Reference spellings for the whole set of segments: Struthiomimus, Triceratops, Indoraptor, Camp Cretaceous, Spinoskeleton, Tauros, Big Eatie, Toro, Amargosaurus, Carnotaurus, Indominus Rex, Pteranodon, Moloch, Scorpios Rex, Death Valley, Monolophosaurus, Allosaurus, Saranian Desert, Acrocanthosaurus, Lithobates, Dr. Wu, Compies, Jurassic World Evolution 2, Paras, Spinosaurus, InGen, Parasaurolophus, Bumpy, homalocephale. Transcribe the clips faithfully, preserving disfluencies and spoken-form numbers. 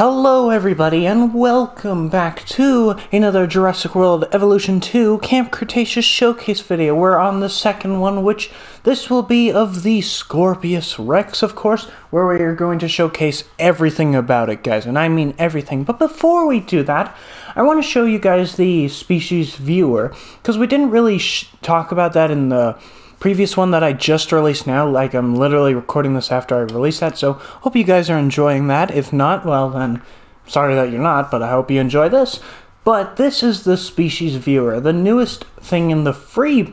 Hello everybody and welcome back to another Jurassic World Evolution two Camp Cretaceous Showcase video. We're on the second one, which this will be of the Scorpios Rex, of course, where we are going to showcase everything about it, guys, and I mean everything. But before we do that, I want to show you guys the species viewer, because we didn't really sh talk about that in the previous one that I just released now. Like, I'm literally recording this after I release that, so hope you guys are enjoying that. If not, well then, sorry that you're not, but I hope you enjoy this. But this is the species viewer, the newest thing in the free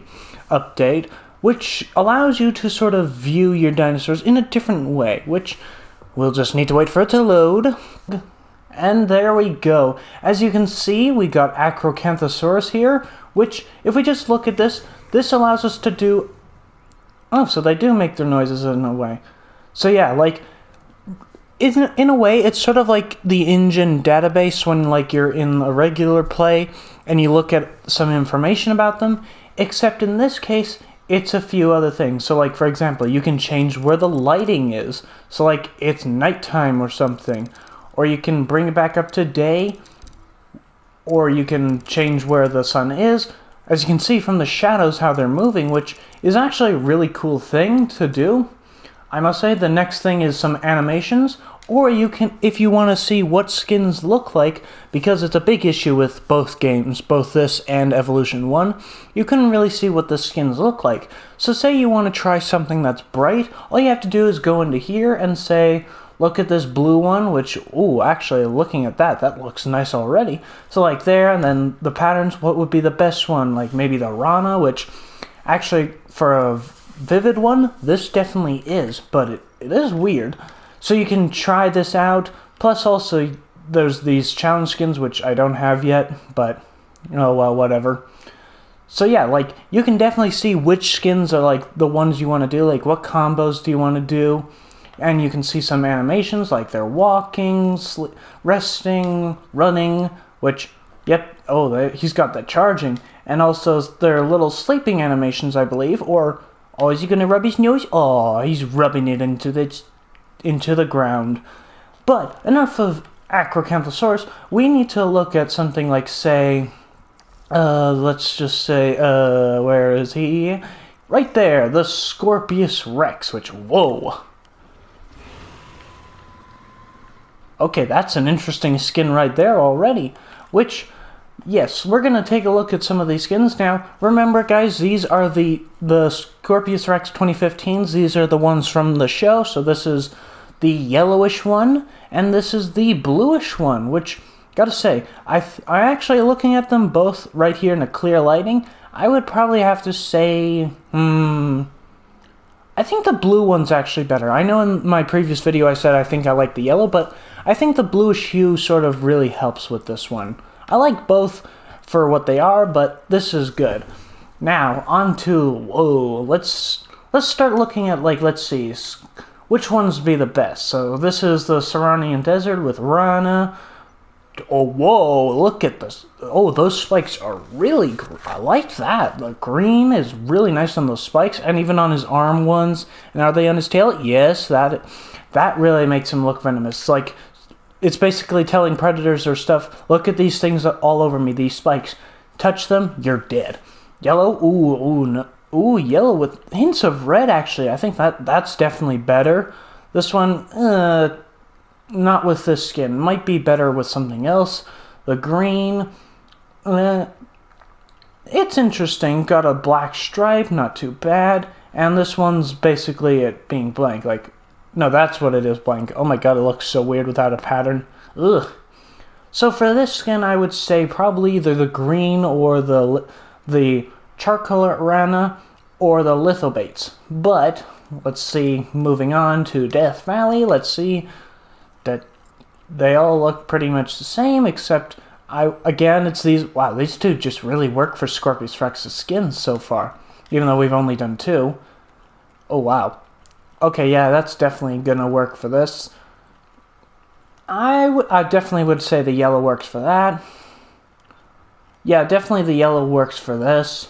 update, which allows you to sort of view your dinosaurs in a different way, which we'll just need to wait for it to load. And there we go. As you can see, we got Acrocanthosaurus here, which, if we just look at this, this allows us to do... Oh, so they do make their noises in a way. So yeah, like, in, in a way, it's sort of like the InGen database when, like, you're in a regular play and you look at some information about them, except in this case, it's a few other things. So, like, for example, you can change where the lighting is. So, like, it's nighttime or something. Or you can bring it back up to day. Or you can change where the sun is. As you can see from the shadows how they're moving, which is actually a really cool thing to do. I must say, the next thing is some animations, or you can, if you want to see what skins look like, because it's a big issue with both games, both this and Evolution one, you couldn't really see what the skins look like. So say you want to try something that's bright, all you have to do is go into here and say, look at this blue one, which, ooh, actually, looking at that, that looks nice already. So, like, there, and then the patterns, what would be the best one? Like, maybe the Rana, which, actually, for a vivid one, this definitely is, but it, it is weird. So you can try this out, plus also there's these challenge skins, which I don't have yet, but, you know, well, whatever. So, yeah, like, you can definitely see which skins are, like, the ones you want to do, like, what combos do you want to do. And you can see some animations, like they're walking, sl resting, running, which, yep, oh, they, he's got that charging. And also their little sleeping animations, I believe, or, oh, is he going to rub his nose? Oh, he's rubbing it into the, into the ground. But enough of Acrocanthosaurus. We need to look at something like, say, uh, let's just say, uh, where is he? Right there, the Scorpios Rex, which, whoa. Okay, that's an interesting skin right there already, which, yes, we're going to take a look at some of these skins now. Remember, guys, these are the, the Scorpios Rex twenty fifteens. These are the ones from the show, so this is the yellowish one, and this is the bluish one, which, gotta say, I, I actually, looking at them both right here in a clear lighting, I would probably have to say, hmm... I think the blue one's actually better. I know in my previous video I said I think I like the yellow, but I think the bluish hue sort of really helps with this one. I like both for what they are, but this is good. Now, on to, whoa, let's, let's start looking at, like, let's see, which ones be the best. So this is the Saranian Desert with Rana. Oh, whoa, look at this. Oh, those spikes are really... I like that. The green is really nice on those spikes, and even on his arm ones. And are they on his tail? Yes, that that really makes him look venomous. Like, it's basically telling predators or stuff, look at these things all over me, these spikes. Touch them, you're dead. Yellow? Ooh, ooh, no. Ooh, yellow with hints of red, actually. I think that that's definitely better. This one, uh... not with this skin. Might be better with something else. The green. Uh, it's interesting. Got a black stripe. Not too bad. And this one's basically it being blank. Like, no, that's what it is, blank. Oh my god, it looks so weird without a pattern. Ugh. So for this skin, I would say probably either the green or the, the charcoal Rana or the lithobates. But, let's see. Moving on to Death Valley. Let's see. That they all look pretty much the same, except I again it's these wow, these two just really work for Scorpios Rex's skins so far, even though we've only done two. Oh wow. Okay, yeah, that's definitely gonna work for this. I would I definitely would say the yellow works for that. Yeah, definitely the yellow works for this.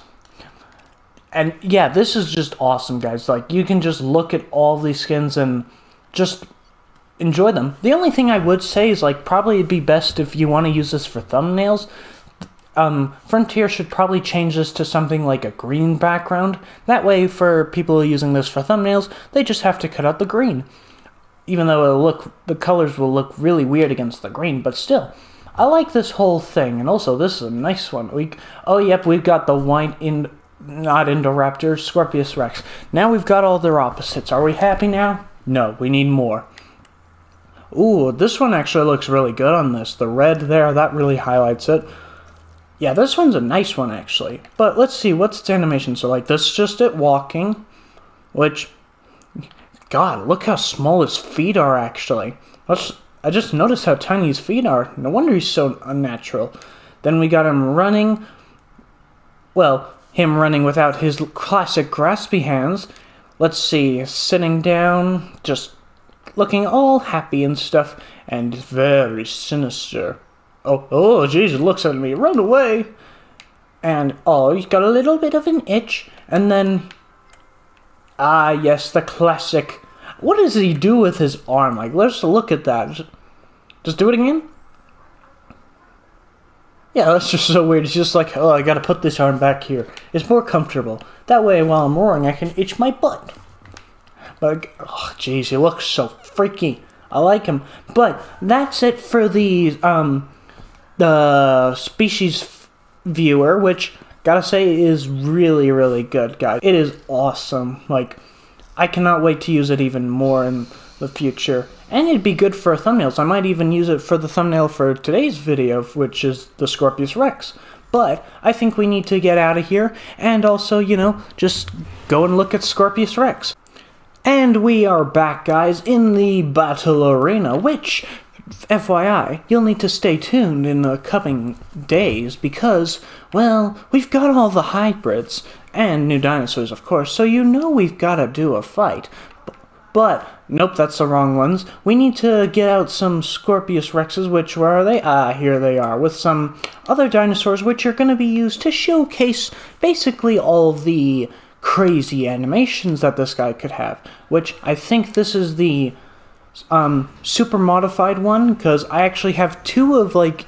And yeah, this is just awesome, guys. Like, you can just look at all these skins and just enjoy them. The only thing I would say is, like, probably it'd be best if you want to use this for thumbnails. Um, Frontier should probably change this to something like a green background. That way, for people using this for thumbnails, they just have to cut out the green. Even though it'll look, the colors will look really weird against the green, but still. I like this whole thing, and also this is a nice one. We, oh, yep, we've got the wine in, not Indoraptor, Scorpios Rex. Now we've got all their opposites. Are we happy now? No, we need more. Ooh, this one actually looks really good on this. The red there, that really highlights it. Yeah, this one's a nice one, actually. But let's see, what's its animation? So, like, this is just it walking, which, God, look how small his feet are, actually. Let's... I just noticed how tiny his feet are. No wonder he's so unnatural. Then we got him running. Well, him running without his classic graspy hands. Let's see, sitting down, just looking all happy and stuff, and very sinister. Oh, oh, jeez, it looks at me. Run away! And, oh, he's got a little bit of an itch. And then, ah, yes, the classic... What does he do with his arm? Like, let's look at that. Just, just do it again? Yeah, that's just so weird. It's just like, oh, I gotta put this arm back here. It's more comfortable. That way, while I'm roaring, I can itch my butt. Like, oh, jeez, he looks so freaky. I like him. But that's it for the, um, the species viewer, which, gotta say, is really, really good, guys. It is awesome. Like... I cannot wait to use it even more in the future. And it'd be good for thumbnails. I might even use it for the thumbnail for today's video, which is the Scorpios Rex. But I think we need to get out of here. And also, you know, just go and look at Scorpios Rex. And we are back, guys, in the battle arena, which, F Y I, you'll need to stay tuned in the coming days because, well, we've got all the hybrids and new dinosaurs, of course, so you know we've got to do a fight. But, nope, that's the wrong ones. We need to get out some Scorpios Rexes, which, where are they? Ah, here they are, with some other dinosaurs, which are going to be used to showcase basically all the crazy animations that this guy could have, which I think this is the... Um, super modified one, because I actually have two of, like,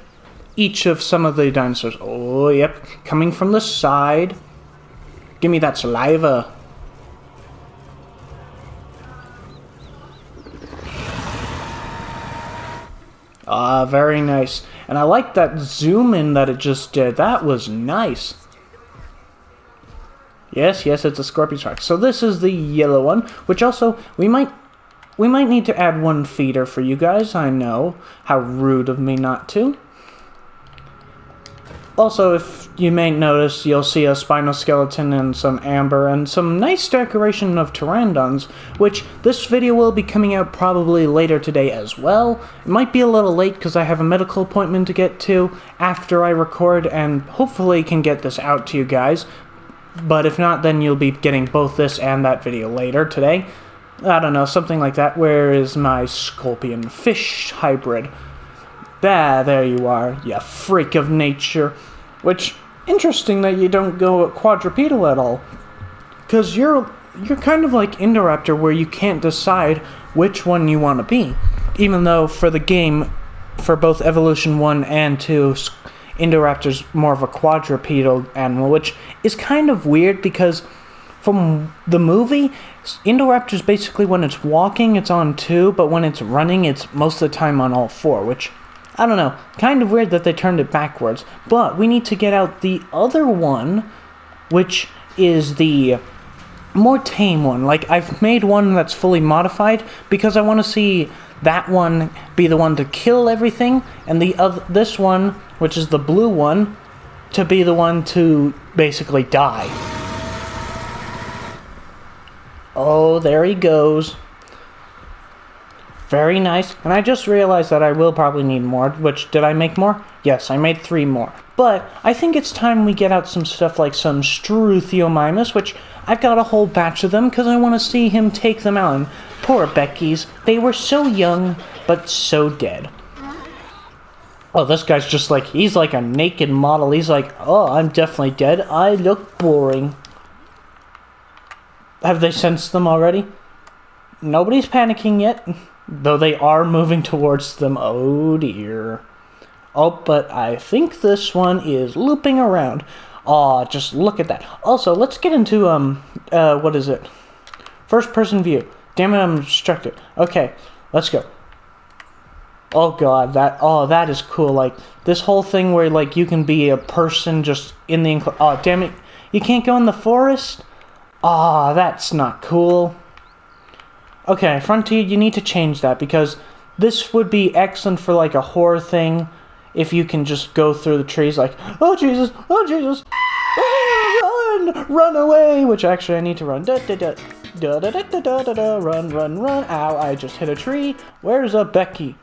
each of some of the dinosaurs. Oh, yep. Coming from the side. Give me that saliva. Ah, very nice. And I like that zoom in that it just did. That was nice. Yes, yes, it's a Scorpios Rex. So this is the yellow one, which also, we might... We might need to add one feeder for you guys, I know. How rude of me not to. Also, if you may notice, you'll see a Spinoskeleton and some amber and some nice decoration of Pteranodons, which this video will be coming out probably later today as well. It might be a little late because I have a medical appointment to get to after I record and hopefully can get this out to you guys. But if not, then you'll be getting both this and that video later today. I don't know, something like that. Where is my scorpion fish hybrid? There, there you are, you freak of nature. Which, interesting that you don't go quadrupedal at all. Because you're, you're kind of like Indoraptor where you can't decide which one you want to be. Even though for the game, for both Evolution one and two, Indoraptor's more of a quadrupedal animal, which is kind of weird because... From the movie, Indoraptor's basically when it's walking, it's on two, but when it's running, it's most of the time on all four, which, I don't know, kind of weird that they turned it backwards. But we need to get out the other one, which is the more tame one. Like, I've made one that's fully modified because I want to see that one be the one to kill everything, and the other, this one, which is the blue one, to be the one to basically die. Oh, there he goes. Very nice. And I just realized that I will probably need more, which, did I make more? Yes, I made three more. But I think it's time we get out some stuff like some Struthiomimus, which I've got a whole batch of them because I want to see him take them out. And poor Beckies, they were so young, but so dead. Oh, this guy's just like, he's like a naked model. He's like, oh, I'm definitely dead. I look boring. Have they sensed them already? Nobody's panicking yet. Though they are moving towards them. Oh dear. Oh, but I think this one is looping around. Aw, oh, just look at that. Also, let's get into, um, uh, what is it? First-person view. Damn it, I'm distracted. Okay, let's go. Oh god, that, oh, that is cool. Like, this whole thing where, like, you can be a person just in the enclosure. Oh, damn it. You can't go in the forest? Ah, oh, that's not cool. Okay, Frontier, you need to change that, because this would be excellent for, like, a horror thing. If you can just go through the trees like, oh Jesus, oh Jesus, oh, run, run away, which actually I need to run, da da da, da da da da da da da, run, run, run, ow, I just hit a tree, where's a Becky?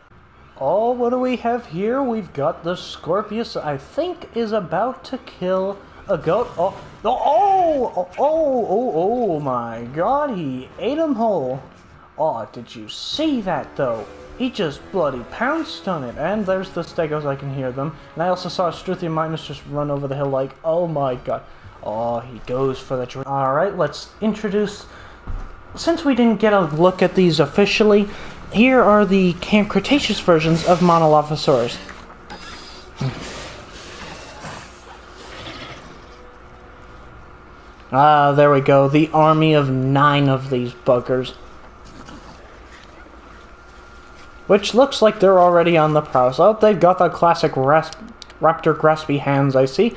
Oh, what do we have here? We've got the Scorpius, I think, is about to kill a goat. Oh, oh, oh, oh, oh, oh my god, he ate him whole. Oh, did you see that though? He just bloody pounced on it, and there's the stegos, I can hear them. And I also saw Struthiomimus just run over the hill like, oh my god. Oh, he goes for the tree. Alright, let's introduce... Since we didn't get a look at these officially, here are the Camp Cretaceous versions of Monolophosaurus. Ah, there we go. The army of nine of these buggers. Which looks like they're already on the prowl. Oh, they've got the classic rasp raptor graspy hands, I see.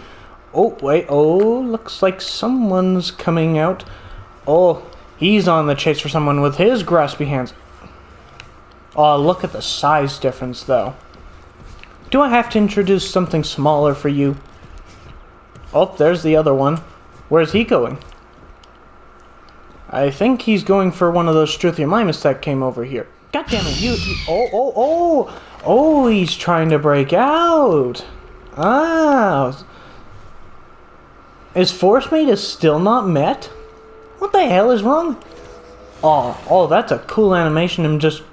Oh, wait, oh, looks like someone's coming out. Oh, he's on the chase for someone with his graspy hands. Oh, look at the size difference, though. Do I have to introduce something smaller for you? Oh, there's the other one. Where's he going? I think he's going for one of those Struthiomimus that came over here. God damn it, you, you, oh, oh, oh, oh, he's trying to break out. Ah. His force mate is still not met? What the hell is wrong? Oh, oh, that's a cool animation, him just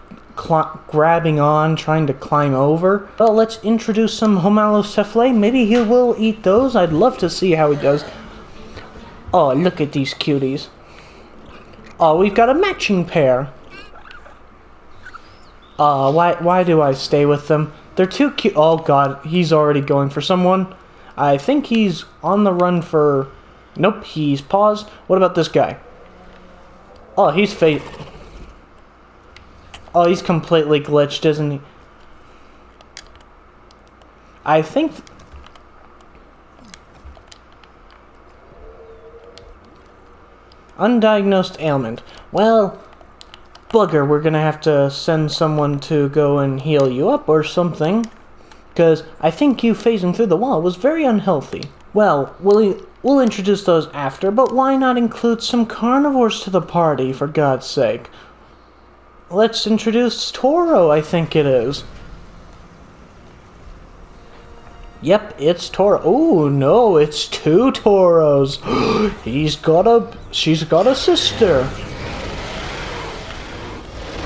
grabbing on, trying to climb over. Well, let's introduce some homalocephale. Maybe he will eat those. I'd love to see how he does. Oh, look at these cuties. Oh, we've got a matching pair. Uh, why, why do I stay with them? They're too cute. Oh, God, he's already going for someone. I think he's on the run for... Nope, he's paused. What about this guy? Oh, he's fake. Oh, he's completely glitched, isn't he? I think... Undiagnosed ailment. Well... Bugger, we're gonna have to send someone to go and heal you up or something. Because I think you phasing through the wall was very unhealthy. Well, we'll, we'll introduce those after, but why not include some carnivores to the party, for God's sake? Let's introduce Toro, I think it is. Yep, it's Toro. Oh no, it's two Toros. He's got a... She's got a sister.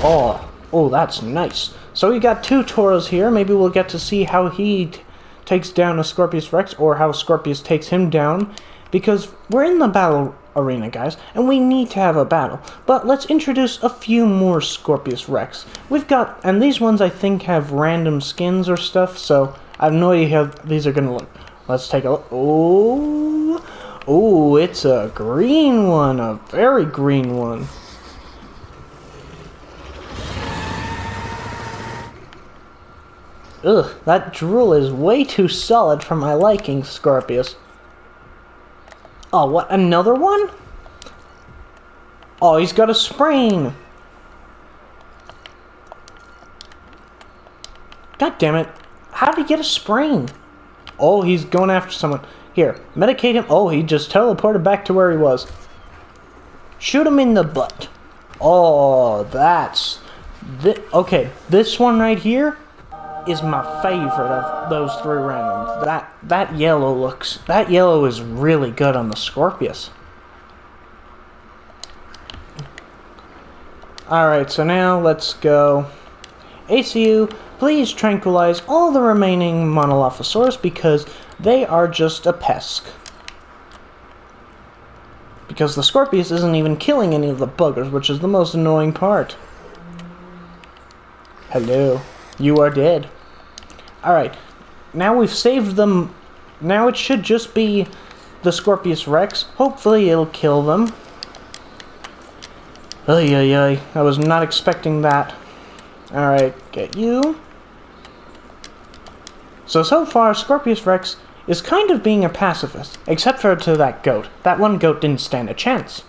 Oh, oh, that's nice. So we got two Tauros here. Maybe we'll get to see how he t takes down a Scorpius Rex, or how Scorpius takes him down, because we're in the battle arena, guys, and we need to have a battle. But let's introduce a few more Scorpius Rex. We've got, and these ones I think have random skins or stuff, so I have no idea how these are going to look. Let's take a look. Oh, oh, it's a green one, a very green one. Ugh, that drool is way too solid for my liking, Scorpius. Oh, what, another one? Oh, he's got a sprain. God damn it. How did he get a sprain? Oh, he's going after someone. Here, medicate him. Oh, he just teleported back to where he was. Shoot him in the butt. Oh, that's... Th okay, this one right here... is my favorite of those three randoms. That that yellow looks... That yellow is really good on the Scorpius. Alright, so now let's go... A C U, please tranquilize all the remaining Monolophosaurus because they are just a pest. Because the Scorpius isn't even killing any of the buggers, which is the most annoying part. Hello. You are dead. Alright. Now we've saved them. Now it should just be the Scorpios Rex. Hopefully it'll kill them. Ay, ay, ay. I was not expecting that. Alright, get you. So, so far, Scorpios Rex is kind of being a pacifist. Except for to that goat. That one goat didn't stand a chance.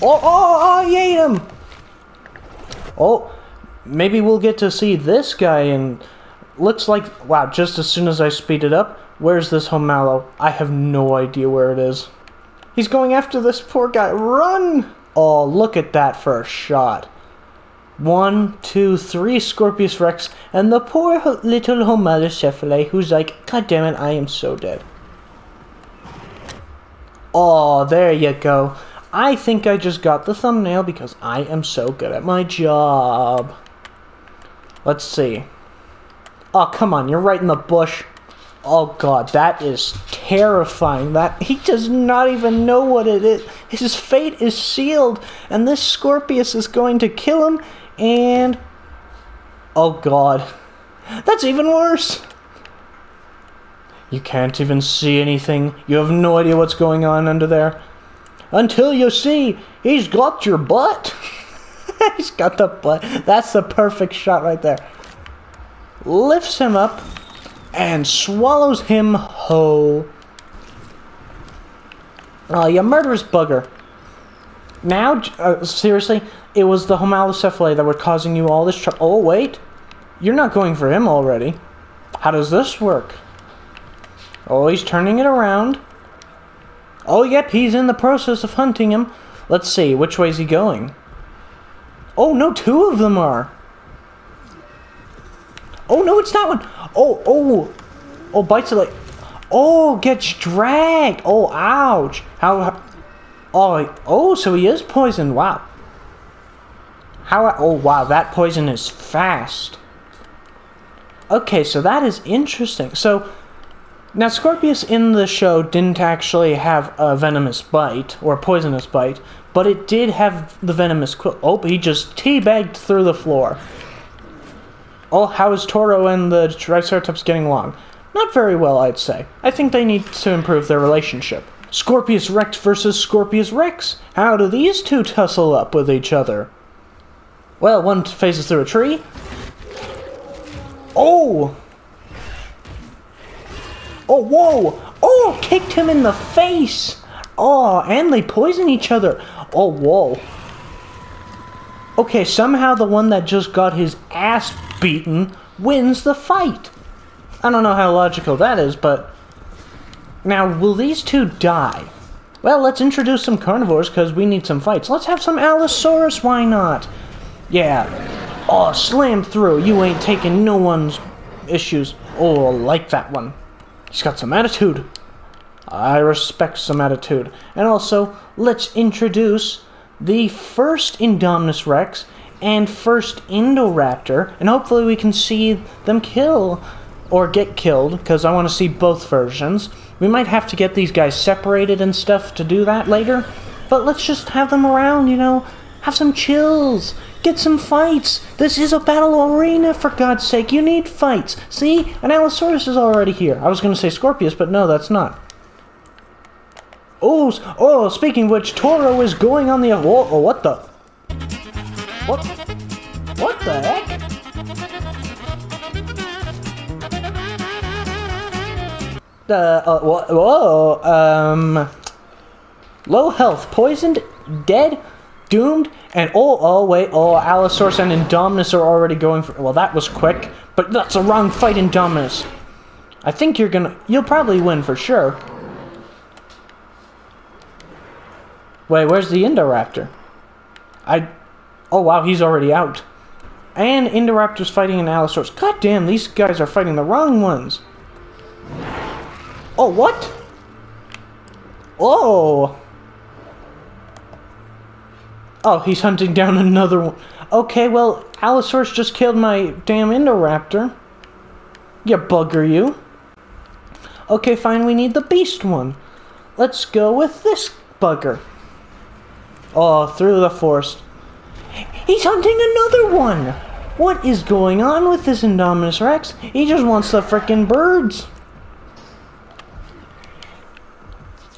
Oh, oh, oh, I ate him! Oh, maybe we'll get to see this guy and... Looks like... Wow, just as soon as I speed it up, where's this homalo? I have no idea where it is. He's going after this poor guy. Run! Oh, look at that first shot. One, two, three Scorpios Rex, and the poor ho little homalocephale who's like, God damn it, I am so dead. Oh, there you go. I think I just got the thumbnail because I am so good at my job. Let's see. Oh, come on, you're right in the bush. Oh god, that is terrifying. That he does not even know what it is. His fate is sealed, and this Scorpius is going to kill him, and... Oh god. That's even worse! You can't even see anything. You have no idea what's going on under there. Until you see, he's got your butt! He's got the butt. That's the perfect shot right there. Lifts him up. And swallows him whole. Oh, you murderous bugger. Now, uh, seriously, it was the homalocephale that were causing you all this trouble. Oh, wait. You're not going for him already. How does this work? Oh, he's turning it around. Oh, yep, he's in the process of hunting him. Let's see, which way is he going? Oh, no, two of them are. Oh, no, it's that one. Oh, oh. Oh, bites it like... Oh, gets dragged. Oh, ouch. How... how oh, oh, so he is poisoned. Wow. How... Oh, wow, that poison is fast. Okay, so that is interesting. So, now Scorpius in the show didn't actually have a venomous bite, or a poisonous bite, but it did have the venomous quill. Oh, he just teabagged through the floor. Oh, how is Toro and the Triceratops getting along? Not very well, I'd say. I think they need to improve their relationship. Scorpios Rex versus Scorpios Rex. How do these two tussle up with each other? Well, one faces through a tree. Oh! Oh, whoa! Oh, kicked him in the face! Oh, and they poison each other. Oh, whoa. Okay, somehow the one that just got his ass beaten wins the fight. I don't know how logical that is, but... Now, will these two die? Well, let's introduce some carnivores, because we need some fights. Let's have some Allosaurus, why not? Yeah. Oh, slam through. You ain't taking no one's issues. Oh, I like that one. He's got some attitude. I respect some attitude. And also, let's introduce... the first Indominus Rex and first Indoraptor, and hopefully we can see them kill or get killed, because I want to see both versions. We might have to get these guys separated and stuff to do that later, but let's just have them around, you know, have some chills, get some fights. This is a battle arena, for God's sake. You need fights. See, an Allosaurus is already here. I was going to say Scorpius, but no, that's not. Oh, oh, speaking of which, Toro is going on the... Oh, oh, what the... What? What the heck? The... Uh, whoa, whoa, um... Low health, poisoned, dead, doomed, and... Oh, oh, wait, oh, Allosaurus and Indominus are already going for... Well, that was quick, but that's a wrong fight, Indominus. I think you're gonna... You'll probably win for sure. Wait, where's the Indoraptor? I... Oh, wow, he's already out. And Indoraptor's fighting an Allosaurus. God damn, these guys are fighting the wrong ones. Oh, what? Oh! Oh, he's hunting down another one. Okay, well, Allosaurus just killed my damn Indoraptor. You bugger, you. Okay, fine, we need the beast one. Let's go with this bugger. Oh, through the forest. He's hunting another one! What is going on with this Indominus Rex? He just wants the frickin' birds.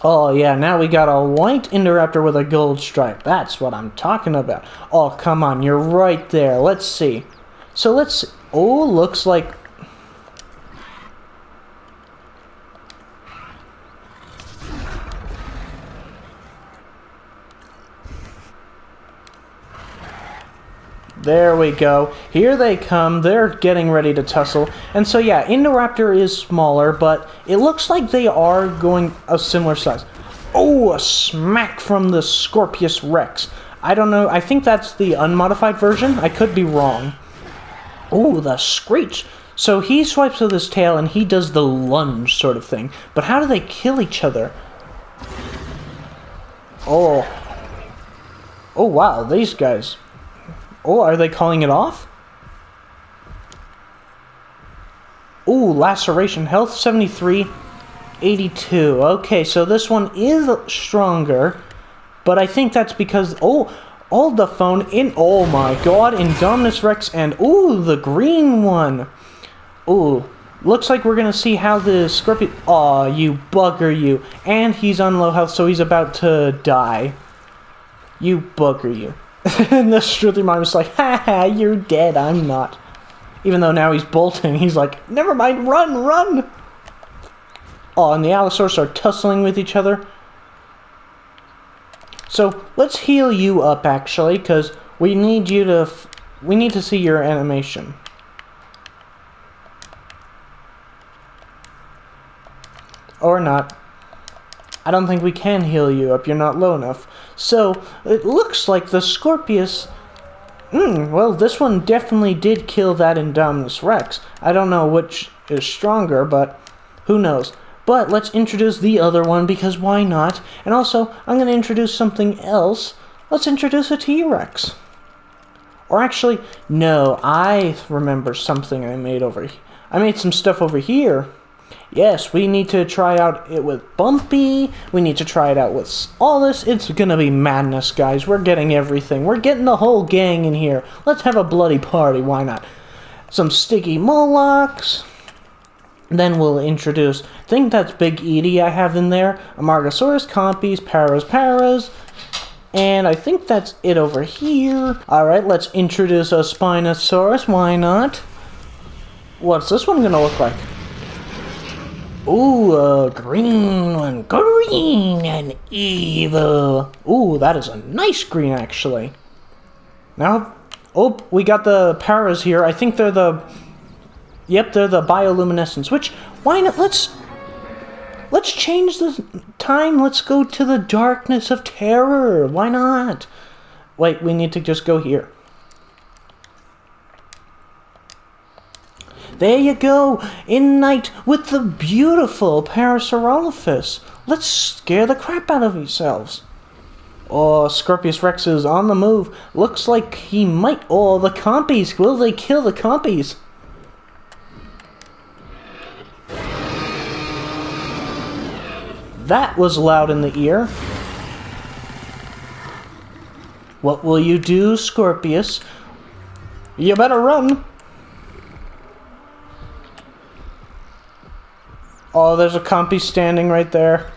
Oh yeah, now we got a white Indoraptor with a gold stripe. That's what I'm talking about. Oh, come on, you're right there. Let's see. So let's see. Oh, looks like... There we go. Here they come. They're getting ready to tussle. And so, yeah, Indoraptor is smaller, but it looks like they are going a similar size. Oh, a smack from the Scorpios Rex. I don't know. I think that's the unmodified version. I could be wrong. Oh, the screech. So he swipes with his tail, and he does the lunge sort of thing. But how do they kill each other? Oh. Oh, wow. These guys... Oh, are they calling it off? Ooh, laceration. Health seventy-three, eighty-two. Okay, so this one is stronger. But I think that's because... Oh, all the phone in... Oh my god, Indominus Rex and... Ooh, the green one. Ooh, looks like we're going to see how the Scorpio... Aw, you bugger, you. And he's on low health, so he's about to die. You bugger, you. And the Struthiomimus like, ha ha, you're dead, I'm not. Even though now he's bolting, he's like, never mind, run, run! Oh, and the Allosaurus are tussling with each other. So, let's heal you up, actually, because we need you to... F we need to see your animation. Or not. I don't think we can heal you up, you're not low enough. So, it looks like the Scorpius... Mm, well, this one definitely did kill that Indominus Rex. I don't know which is stronger, but who knows. But let's introduce the other one, because why not? And also, I'm going to introduce something else. Let's introduce a T-Rex. Or actually, no, I remember something I made over here. I made some stuff over here. Yes, we need to try out it with Bumpy. We need to try it out with all this. It's gonna be madness, guys. We're getting everything. We're getting the whole gang in here. Let's have a bloody party. Why not? Some sticky Molochs. Then we'll introduce... I think that's Big Eatie I have in there. Amargosaurus, Compies, Paras, Paras. And I think that's it over here. Alright, let's introduce a Spinosaurus. Why not? What's this one gonna look like? Ooh, a green one. Green and evil. Ooh, that is a nice green, actually. Now, oh, we got the Paras here. I think they're the... Yep, they're the bioluminescence, which, why not? Let's... Let's change the time. Let's go to the darkness of terror. Why not? Wait, we need to just go here. There you go, in night with the beautiful Parasaurolophus. Let's scare the crap out of yourselves. Oh, Scorpios Rex is on the move. Looks like he might... Oh, the Compies. Will they kill the Compies? That was loud in the ear. What will you do, Scorpius? You better run. Oh, there's a Compy standing right there.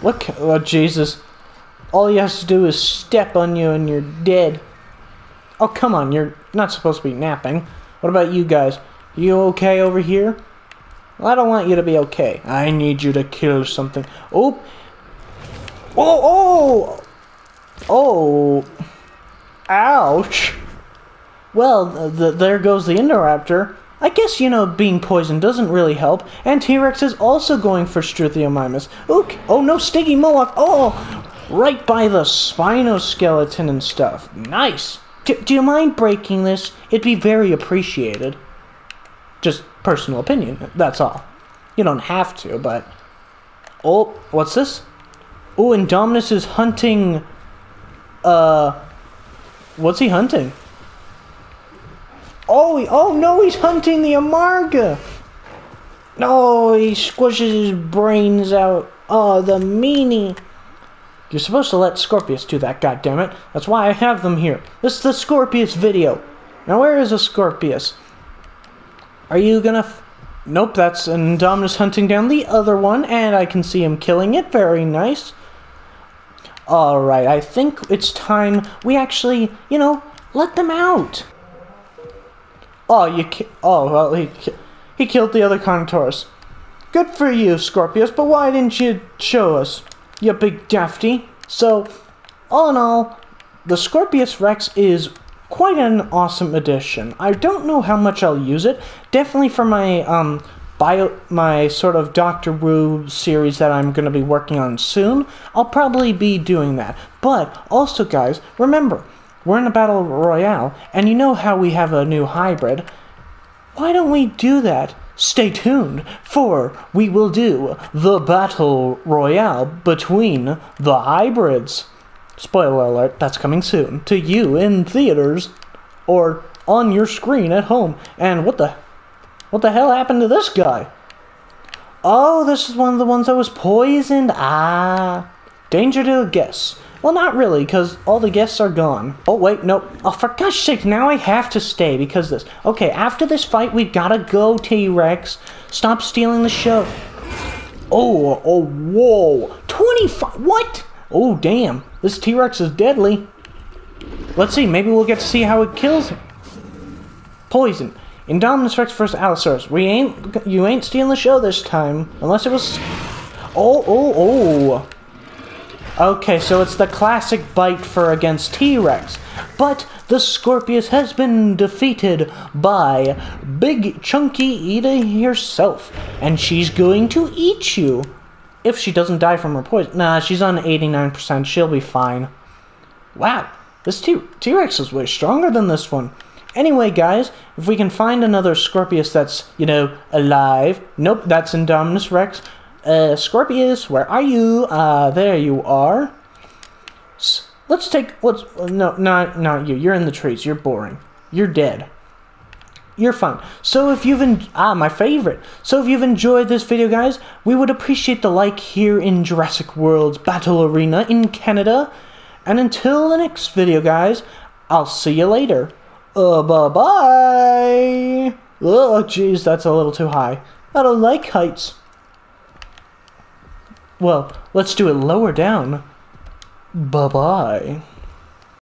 Look, oh Jesus. All he has to do is step on you and you're dead. Oh, come on, you're not supposed to be napping. What about you guys? You okay over here? Well, I don't want you to be okay. I need you to kill something. Oh! Oh, oh! Oh! Ouch! Well, the, there goes the Indoraptor. I guess, you know, being poisoned doesn't really help. And T-Rex is also going for Struthiomimus. Ook! Oh no, Stiggy Moloch! Oh! Right by the Spinoskeleton and stuff. Nice! D do you mind breaking this? It'd be very appreciated. Just personal opinion, that's all. You don't have to, but... Oh, what's this? Oh, Indominus is hunting... Uh... What's he hunting? Oh, oh no, he's hunting the Amarga. No, oh, he squishes his brains out. Oh, the meanie. You're supposed to let Scorpius do that, goddammit. That's why I have them here. This is the Scorpius video. Now where is a Scorpius? Are you gonna f Nope, that's an Indominus hunting down the other one, and I can see him killing it. Very nice. Alright, I think it's time we actually, you know, let them out. Oh, you ki Oh, well, he, ki he killed the other Carnotaurus. Good for you, Scorpius, but why didn't you show us, you big dafty? So, all in all, the Scorpius Rex is quite an awesome addition. I don't know how much I'll use it. Definitely for my um bio, my sort of Doctor Wu series that I'm going to be working on soon. I'll probably be doing that. But also, guys, remember, we're in a battle royale, and you know how we have a new hybrid. Why don't we do that? Stay tuned, for we will do the battle royale between the hybrids. Spoiler alert, that's coming soon to you in theaters or on your screen at home. And what the what the hell happened to this guy? Oh, this is one of the ones that was poisoned. Ah, danger to a guess. Well, not really, because all the guests are gone. Oh, wait, no. Oh, for gosh sake, now I have to stay because this. Okay, after this fight, we gotta go, T-Rex. Stop stealing the show. Oh, oh, whoa. twenty-five, what? Oh, damn. This T-Rex is deadly. Let's see. Maybe we'll get to see how it kills him. Poison. Indominus Rex versus Allosaurus. We ain't... You ain't stealing the show this time. Unless it was... Oh, oh, oh. Okay, so it's the classic bite for against T-Rex. But the Scorpius has been defeated by Big Chunky Eatie herself. And she's going to eat you. If she doesn't die from her poison. Nah, she's on eighty-nine percent. She'll be fine. Wow. This T-Rex is way stronger than this one. Anyway, guys, if we can find another Scorpius that's, you know, alive. Nope, that's Indominus Rex. Uh, Scorpius, where are you? Uh, there you are. Let's take... Let's, no, not, not you. You're in the trees. You're boring. You're dead. You're fun. So if you've en ah my favorite. So if you've enjoyed this video, guys, we would appreciate the like here in Jurassic World's Battle Arena in Canada. And until the next video, guys, I'll see you later. Uh, bye bye. Oh, jeez, that's a little too high. I don't like heights. Well, let's do it lower down. Bye bye.